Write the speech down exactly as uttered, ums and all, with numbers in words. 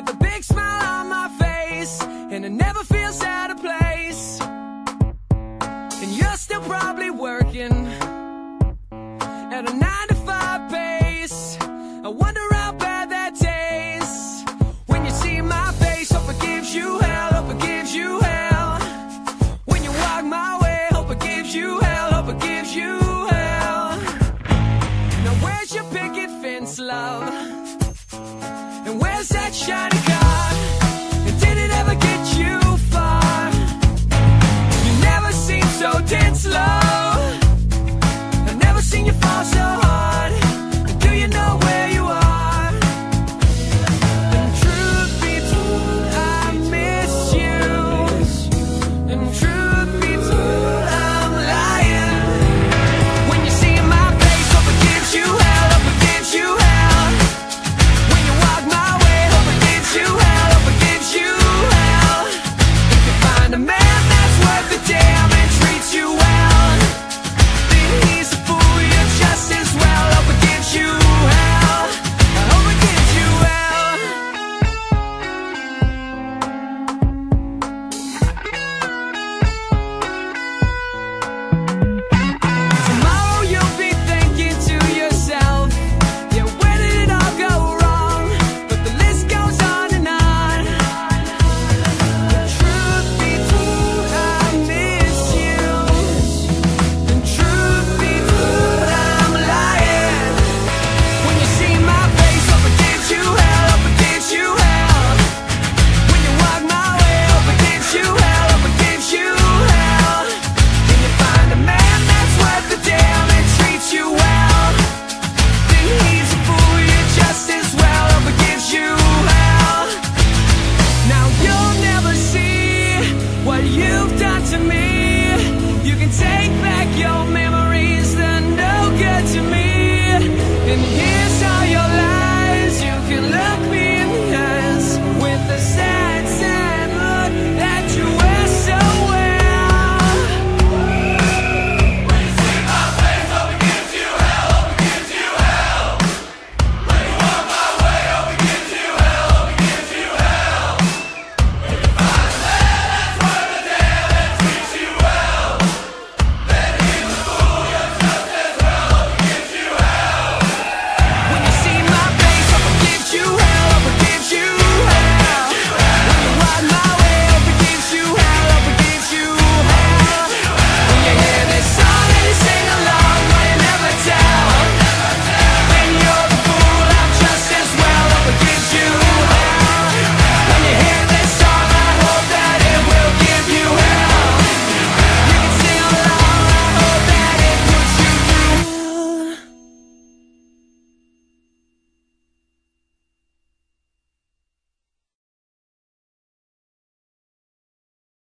with a big smile on my face, and I never feel out of place. And you're still probably working at a nine to five pace. I wonder how bad that tastes. When you see my face, hope it gives you hell, hope it gives you hell. When you walk my way, hope it gives you hell, hope it gives you hell. Now where's your picket fence, love? And where's that shiny